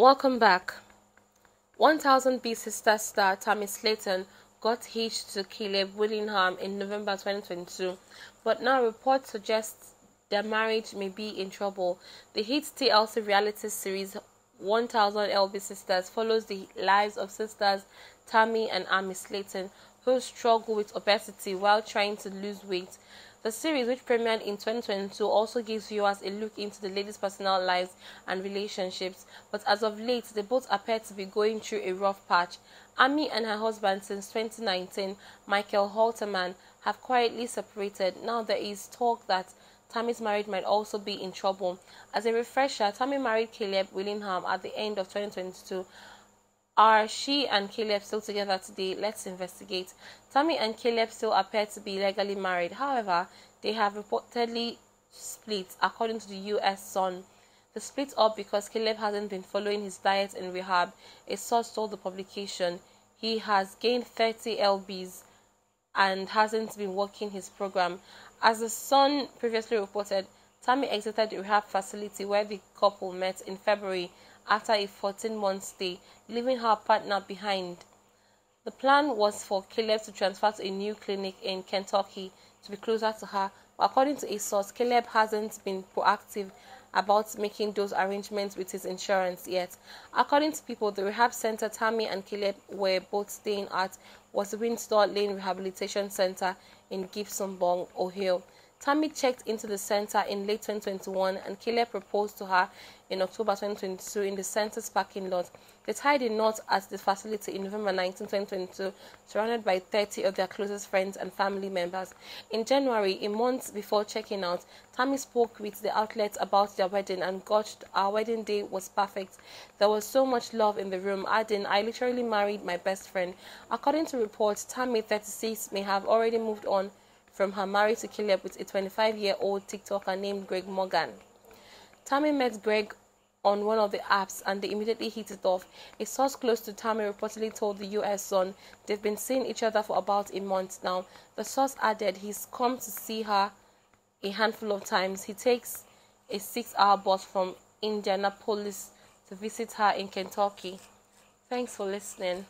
Welcome back. 1000-lb Sisters star Tammy Slaton got hitched to Caleb Willingham in November 2022, but now reports suggest their marriage may be in trouble. The hit TLC reality series 1000-lb Sisters follows the lives of sisters Tammy and Amy Slaton, who struggle with obesity while trying to lose weight. The series, which premiered in 2022, also gives viewers a look into the ladies' personal lives and relationships, but as of late, they both appear to be going through a rough patch. Amy and her husband since 2019, Michael Halterman, have quietly separated. Now there is talk that Tammy's marriage might also be in trouble. As a refresher, Tammy married Caleb Willingham at the end of 2022. Are she and Caleb still together today? Let's investigate. Tammy and Caleb still appear to be legally married. However, they have reportedly split, according to the U.S. Sun. They split up because Caleb hasn't been following his diet in rehab. A source told the publication he has gained 30 lbs and hasn't been working his program. As the Sun previously reported, Tammy exited the rehab facility where the couple met in February after a 14-month stay, leaving her partner behind. The plan was for Caleb to transfer to a new clinic in Kentucky to be closer to her, but according to a source, Caleb hasn't been proactive about making those arrangements with his insurance yet. According to people, the rehab center Tammy and Caleb were both staying at was the Windstar Lane Rehabilitation Center in Gibsonburg, Ohio. Tammy checked into the center in late 2021 and Caleb proposed to her in October 2022 in the center's parking lot. They tied a knot at the facility in November 19, 2022, surrounded by 30 of their closest friends and family members. In January, a month before checking out, Tammy spoke with the outlet about their wedding and gushed, "Our wedding day was perfect. There was so much love in the room," adding, "I literally married my best friend." According to reports, Tammy, 36, may have already moved on from her marriage to Caleb with a 25-year-old TikToker named Greg Morgan. Tammy met Greg on one of the apps and they immediately hit it off. A source close to Tammy reportedly told the U.S. Sun they've been seeing each other for about a month now. The source added he's come to see her a handful of times. He takes a 6-hour bus from Indianapolis to visit her in Kentucky. Thanks for listening.